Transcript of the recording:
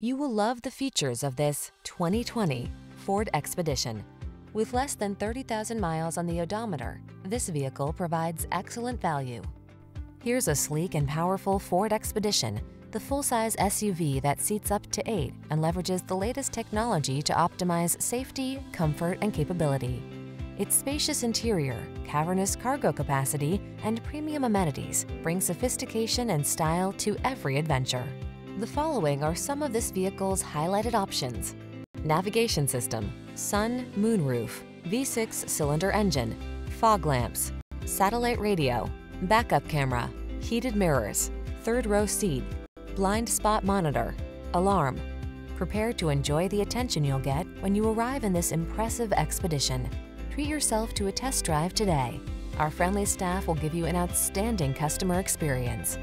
You will love the features of this 2020 Ford Expedition. With less than 30,000 miles on the odometer, this vehicle provides excellent value. Here's a sleek and powerful Ford Expedition, the full-size SUV that seats up to 8 and leverages the latest technology to optimize safety, comfort, and capability. Its spacious interior, cavernous cargo capacity, and premium amenities bring sophistication and style to every adventure. The following are some of this vehicle's highlighted options: navigation system, sun, moonroof, V6 cylinder engine, fog lamps, satellite radio, backup camera, heated mirrors, third row seat, blind spot monitor, alarm. Prepare to enjoy the attention you'll get when you arrive in this impressive Expedition. Treat yourself to a test drive today. Our friendly staff will give you an outstanding customer experience.